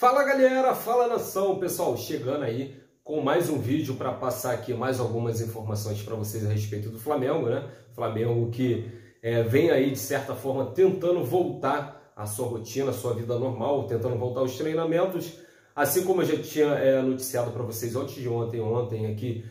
Fala galera, fala nação, pessoal, chegando aí com mais um vídeo para passar aqui mais algumas informações para vocês a respeito do Flamengo, né? Flamengo que vem aí de certa forma tentando voltar à sua rotina, à sua vida normal, tentando voltar aos treinamentos, assim como eu já tinha noticiado para vocês antes de ontem aqui,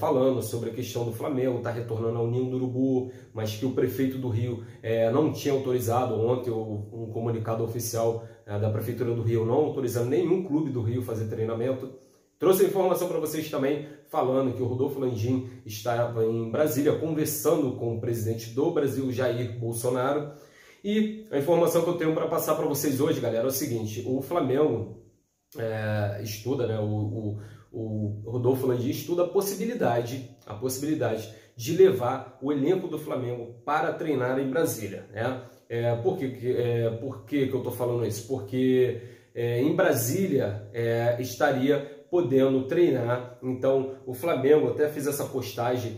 falando sobre a questão do Flamengo, tá retornando ao Ninho do Urubu, mas que o prefeito do Rio não tinha autorizado ontem um comunicado oficial da Prefeitura do Rio, não autorizando nenhum clube do Rio fazer treinamento. Trouxe a informação para vocês também falando que o Rodolfo Landim estava em Brasília conversando com o presidente do Brasil, Jair Bolsonaro. E a informação que eu tenho para passar para vocês hoje, galera, é o seguinte: o Flamengo estuda, né, o Rodolfo Landim estuda a possibilidade de levar o elenco do Flamengo para treinar em Brasília, né? Por que eu estou falando isso? Porque em Brasília estaria podendo treinar. Então o Flamengo, até fiz essa postagem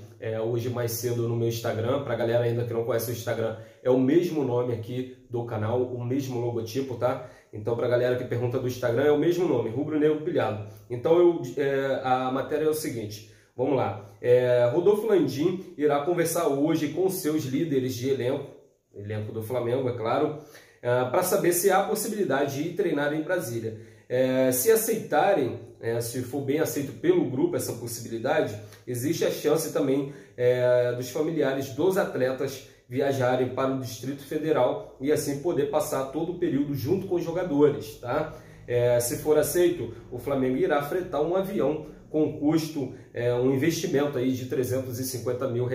hoje mais cedo no meu Instagram, para a galera ainda que não conhece o Instagram, é o mesmo nome aqui do canal, o mesmo logotipo, tá? Então para a galera que pergunta do Instagram, é o mesmo nome, Rubro Negro Pilhado. Então a matéria é o seguinte, vamos lá. Rodolfo Landim irá conversar hoje com seus líderes de elenco do Flamengo, é claro, para saber se há possibilidade de ir treinar em Brasília. Se aceitarem, se for bem aceito pelo grupo essa possibilidade, existe a chance também dos familiares dos atletas viajarem para o Distrito Federal e assim poder passar todo o período junto com os jogadores, tá? Se for aceito, o Flamengo irá fretar um avião com custo, um investimento aí de R$350 mil,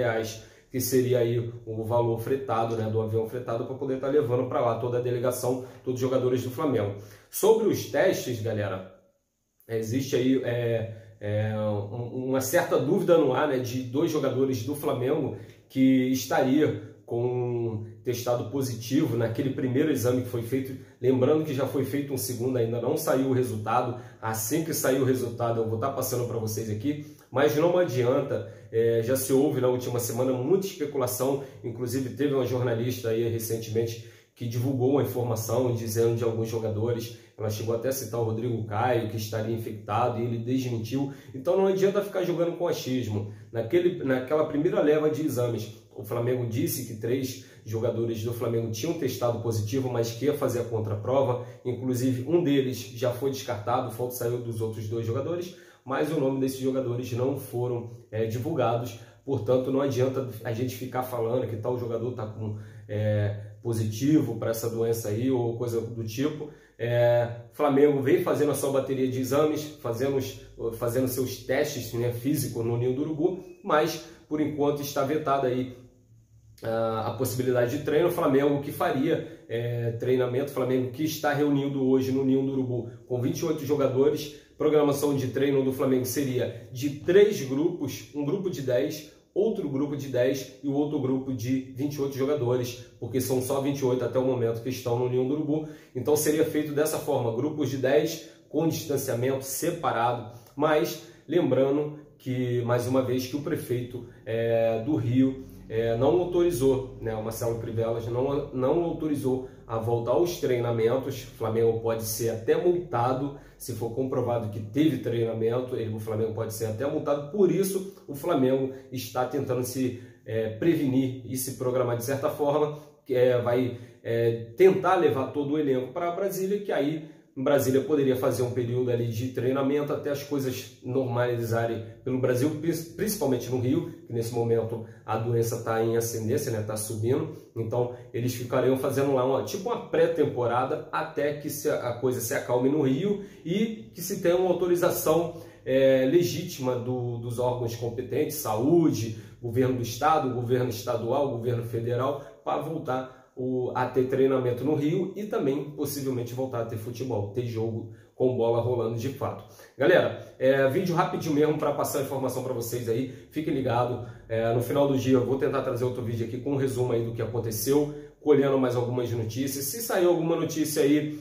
que seria aí o valor fretado, né, do avião fretado, para poder estar levando para lá toda a delegação, todos os jogadores do Flamengo. Sobre os testes, galera, existe aí uma certa dúvida no ar, né, de dois jogadores do Flamengo que estaria com testado positivo naquele primeiro exame que foi feito. Lembrando que já foi feito um segundo, ainda não saiu o resultado. Assim que sair o resultado eu vou estar passando para vocês aqui, mas não adianta, já se houve na última semana muita especulação, inclusive teve uma jornalista aí recentemente que divulgou a informação dizendo de alguns jogadores, ela chegou até a citar o Rodrigo Caio, que estaria infectado, e ele desmentiu. Então não adianta ficar jogando com achismo. Naquela primeira leva de exames, o Flamengo disse que três jogadores do Flamengo tinham testado positivo, mas que ia fazer a contraprova. Inclusive, um deles já foi descartado, falta saiu dos outros dois jogadores, mas o nome desses jogadores não foram divulgados. Portanto, não adianta a gente ficar falando que tal jogador está com positivo para essa doença aí ou coisa do tipo. Flamengo vem fazendo a sua bateria de exames, fazendo seus testes, né, físicos no Ninho do Urubu, mas por enquanto está vetada aí a possibilidade de treino. O Flamengo que faria treinamento, o Flamengo que está reunindo hoje no Ninho do Urubu com 28 jogadores. Programação de treino do Flamengo seria de 3 grupos, um grupo de 10, outro grupo de 10 e o outro grupo de 28 jogadores, porque são só 28 até o momento que estão no União do Urubu. Então seria feito dessa forma, grupos de 10 com distanciamento separado, mas lembrando que, mais uma vez, que o prefeito do Rio não autorizou, né, o Marcelo Crivella não autorizou a voltar aos treinamentos. O Flamengo pode ser até multado, se for comprovado que teve treinamento, o Flamengo pode ser até multado. Por isso, o Flamengo está tentando se prevenir e se programar de certa forma, que vai tentar levar todo o elenco para Brasília, que aí em Brasília poderia fazer um período ali de treinamento até as coisas normalizarem pelo Brasil, principalmente no Rio, que nesse momento a doença está em ascendência, né, está subindo. Então eles ficariam fazendo lá uma pré-temporada até que a coisa se acalme no Rio e que se tenha uma autorização legítima dos órgãos competentes, saúde, governo do estado, governo estadual, governo federal, para voltar a ter treinamento no Rio e também possivelmente voltar a ter futebol, ter jogo com bola rolando de fato. Galera, vídeo rapidinho mesmo para passar a informação para vocês aí, fiquem ligados. No final do dia eu vou tentar trazer outro vídeo aqui com um resumo aí do que aconteceu, colhendo mais algumas notícias. Se saiu alguma notícia aí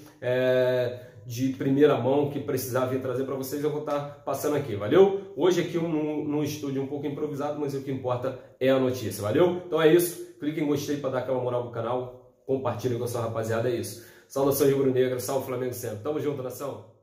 de primeira mão que precisar vir trazer para vocês, eu vou estar passando aqui, valeu? Hoje aqui num estúdio um pouco improvisado, mas o que importa é a notícia, valeu? Então é isso. Clique em gostei para dar aquela moral pro canal, compartilha com a sua rapaziada, é isso. Saudações rubro-negras, salve Flamengo sempre. Tamo junto, nação.